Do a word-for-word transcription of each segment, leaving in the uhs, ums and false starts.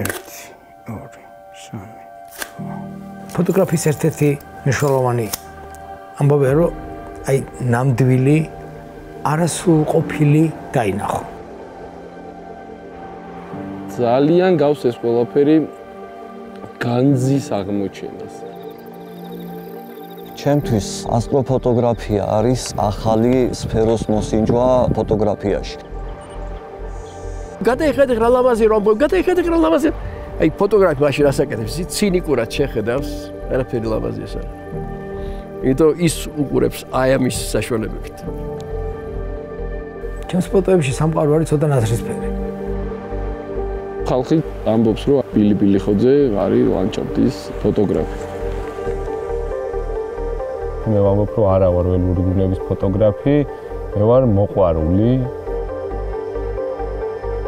ერთი, ორი, სამი. ფოტოგრაფის ერთ-ერთი მნიშვნელოვანი ამბავია, რომ აი ნამდვილი არასრულყოფილი დაინახო. ძალიან გავს ეს ყველაფერი განძის აღმოჩენას. ჩემთვის ასტროფოტოგრაფია არის ახალი სფეროს მოსინჯვა ფოტოგრაფიაში. გადაიხედე რა ლამაზი რომ გადაიხედე რა ლამაზი. აი ფოტოგრაფიაში რას აკეთებს? ცინიკურად შეხედავს, არაფერი ლამაზი ეს არის. იმიტომ ის უყურებს აი ამის საშუალებებით. ჩემს ფოტოებში სამყარო არის ცოტა ნაცრისფერი. ხალხი ამბობს, რომ ბილი-ბილი ხოძე არის ლანდშაფტის ფოტოგრაფი. მე ვამბობ, რომ არა ვარ ველური გუნების ფოტოგრაფი, მე ვარ მოყვარული.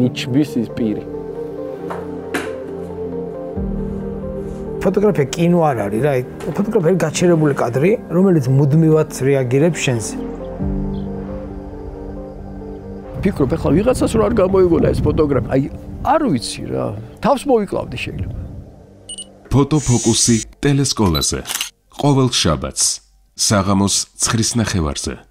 ნიჩბის ის პირი. ფოტოგრაფია კინო არ არის რა, ფოტოგრაფია არის გაჩერებული კადრი, რომელიც მუდმივად რეაგირებს შენზე. ფიქრობ, ახლა ვიღაცას რო არ გამოიგონა ეს ფოტოგრაფი, აი არ ვიცი რა, თავს მოვიკლავდი შეიძლება. ფოტოფოკუსი ტელესკოლაზე. ყოველ შაბათს საღამოს ცხრისნახევარზე